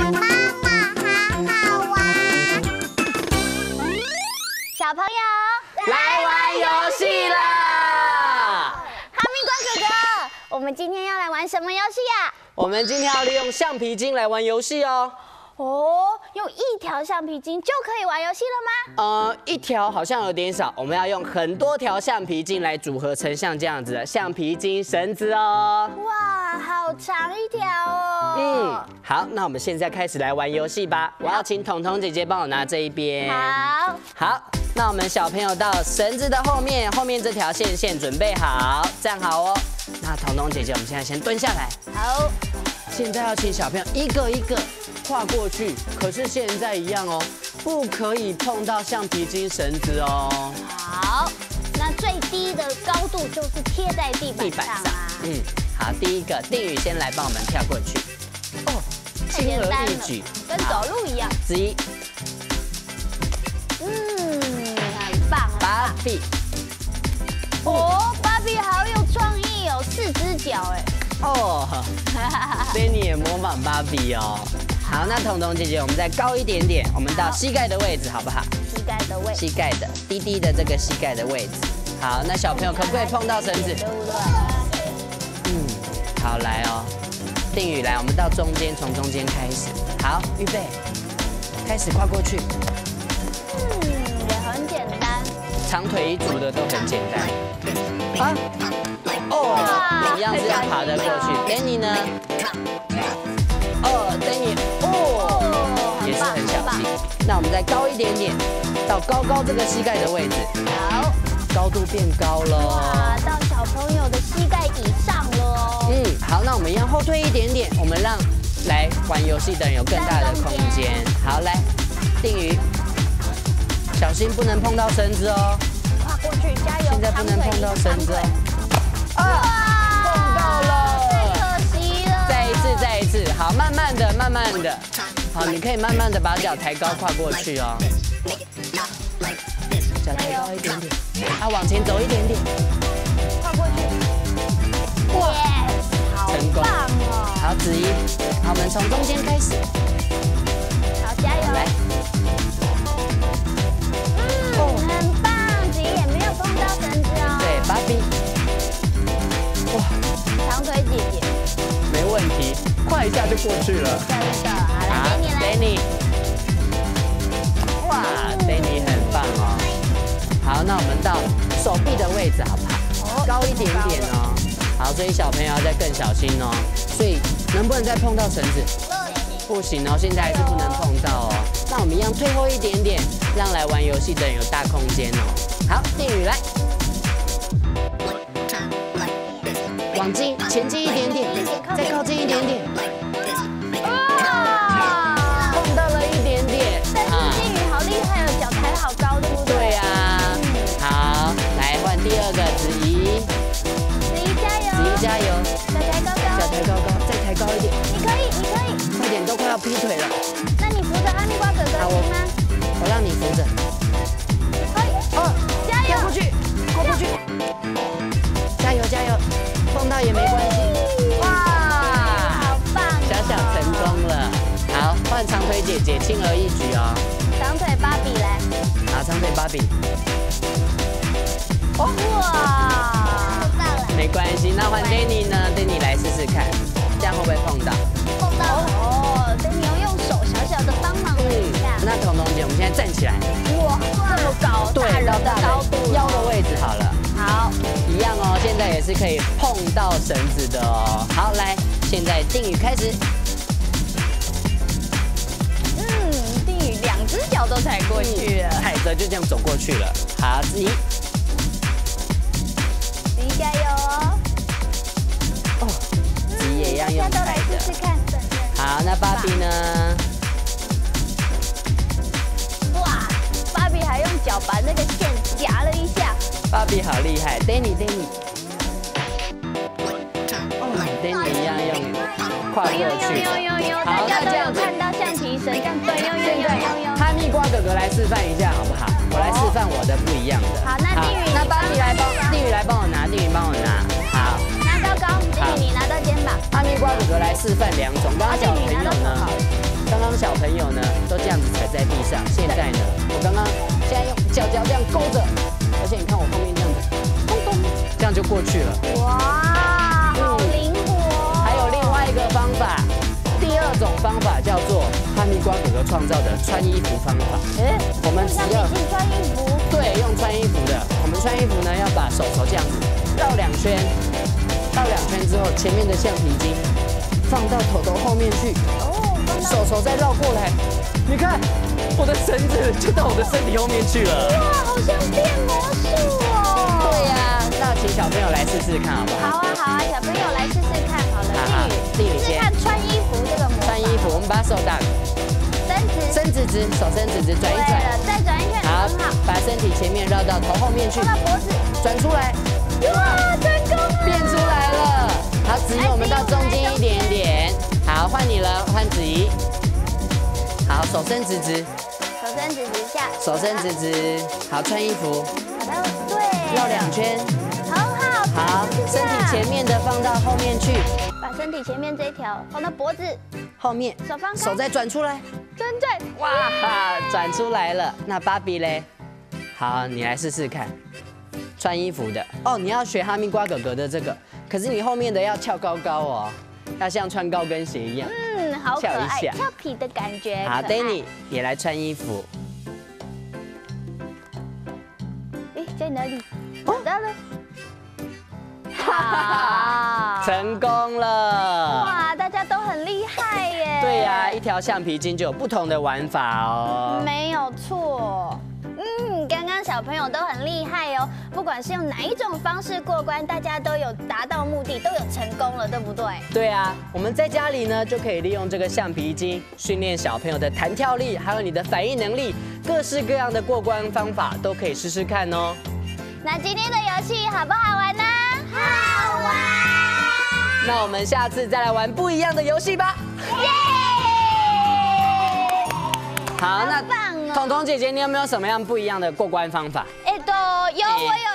妈妈好好玩。小朋友，来玩游戏啦！哈密瓜哥哥，我们今天要来玩什么游戏呀？我们今天要利用橡皮筋来玩游戏哦。 哦，用一条橡皮筋就可以玩游戏了吗？一条好像有点少，我们要用很多条橡皮筋来组合成像这样子的橡皮筋绳子哦。哇，好长一条哦。嗯，好，那我们现在开始来玩游戏吧。我要请彤彤姐姐帮我拿这一边。好。好，那我们小朋友到绳子的后面，后面这条线准备好，站好哦。那彤彤姐姐，我们现在先蹲下来。好。现在要请小朋友一个一个 跨过去，可是现在一样哦，不可以碰到橡皮筋绳子哦。好，那最低的高度就是贴在地板上啊。嗯，好，第一个定宇先来帮我们跳过去。哦，轻而易举，跟走路一样。子怡，很棒啊。Buffy，哦 ，Buffy 好有创意哦，4只脚哎。哦 ，Danny 也模仿 Buffy 哦。 好，那彤彤姐姐，我们再高一点点，我们到膝盖的位置，好不好？膝盖的位置，膝盖的低低的这个膝盖的位置。好，那小朋友可不可以碰到绳子？嗯，好，来哦，定宇来，我们到中间，从中间开始。好，预备，开始跨过去。嗯，也很简单。长腿一族的都很简单。啊？哦，一样是要爬得过去。Danny 呢？哦 ，Danny。 那我们再高一点点，到高高这个膝盖的位置。好，高度变高了。哇，到小朋友的膝盖以上了哦。嗯，好，那我们一样后退一点点，我们让来玩游戏的人有更大的空间。好，来，定宇，小心不能碰到绳子哦。跨过去，加油！现在不能碰到绳子。啊，碰到了，太可惜了。再一次，好，慢慢的。 好，你可以慢慢的把脚抬高跨过去哦，脚抬高一点点，啊，往前走一点点，跨过去，哇，成功，好，子怡，好，我们从中间开始，好，加油，来，嗯，很棒，子怡也没有碰到绳子哦，对，芭比，哇，长腿姐姐，没问题，跨一下就过去了，真的。 Danny， 哇 ，Danny 很棒哦。好，那我们到手臂的位置好不好？高一点点哦。好，所以小朋友要再更小心哦。所以能不能再碰到绳子？不行哦，现在还是不能碰到哦。那我们一样退后一点点，让来玩游戏的人有大空间哦。好，定宇来，往近前进一点点，再靠近一点点。 再抬高一点，你可以，快点，都快要劈腿了。那你扶着哈密瓜哥哥行吗？我让你扶着。可以，哦，加油！过不去，加油，碰到也没关系。哇，好棒！小小成功了。好，换长腿姐姐，轻而易举哦。长腿芭比来。好，长腿芭比。哇，到了。没关系，那换 Danny 呢 ？Danny 来试试看。 这样会不会碰到？碰到哦，等你要用手小小的帮忙了一下。那彤彤姐，我们现在站起来。哇，这么高，对，到大高度腰的位置好了。好，一样哦，现在也是可以碰到绳子的哦。好，来，现在定宇开始。嗯，定宇2只脚都踩过去了，踩着就这样走过去了。好，子怡，子怡加油哦。 大家都来试试看。好，那芭比呢？哇，芭比还用脚把那个线夹了一下。芭比好厉害 ，Danny， 哦 ，Danny 一样用跨过去。好，大家有看到橡皮绳这样对？现在哈密瓜哥哥来示范一下好不好？我来示范我的不一样的。好，那定宇，那芭比来帮，定宇来帮我拿，定宇帮我拿。好。 高高，弟弟你拿到肩膀。哈密瓜哥哥来示范2种，刚刚小朋友呢，刚友呢都这样子踩在地上。现在呢，我刚刚现在用脚脚这样勾着，而且你看我后面这样子，咚咚，这样就过去了。哇，好灵活！还有另外一个方法，第二种方法叫做哈密瓜哥哥创造的穿衣服方法。哎，我们只要穿衣服，对，用穿衣服的。我们穿衣服呢，要把手手这样子绕两圈，绕两圈之后，前面的橡皮筋放到头头后面去。 手手再绕过来，你看我的绳子就到我的身体后面去了。哇，好像变魔术哦！对呀、啊，那请小朋友来试试看好不好？好啊，好啊，小朋友来试试看好了。地理先看穿衣服这个魔法。穿衣服，我们把手打伸直直，手伸直直，转一转。再转一圈，好，把身体前面绕到头后面去，绕到脖子，转出来。哇，成功了！变出来了。好，子怡，我们到中间一点点。 好，换你了，换子怡。好，手伸直直，手伸直直下，手伸直直。好，穿衣服。对，绕两圈。很好。好，身体前面的放到后面去，把身体前面这一条放到脖子后面，手放开，手再转出来，转转。哇，转出来了。那芭比嘞？好，你来试试看，穿衣服的哦，你要学哈密瓜哥哥的这个，可是你后面的要翘高高哦。 要像穿高跟鞋一样，嗯，好可爱，翘皮的感觉。好 ，Danny 也来穿衣服。哎，在哪里？找到了。好，成功了。哇，大家都很厉害耶。对呀，一条橡皮筋就有不同的玩法哦。没有错。 刚刚小朋友都很厉害哦，不管是用哪一种方式过关，大家都有达到目的，都有成功了，对不对？对啊，我们在家里呢就可以利用这个橡皮筋训练小朋友的弹跳力，还有你的反应能力，各式各样的过关方法都可以试试看哦。那今天的游戏好不好玩呢？好玩！那我们下次再来玩不一样的游戏吧。耶！好，那。彤彤姐姐，你有没有什么样不一样的过关方法？哎，都有，我有。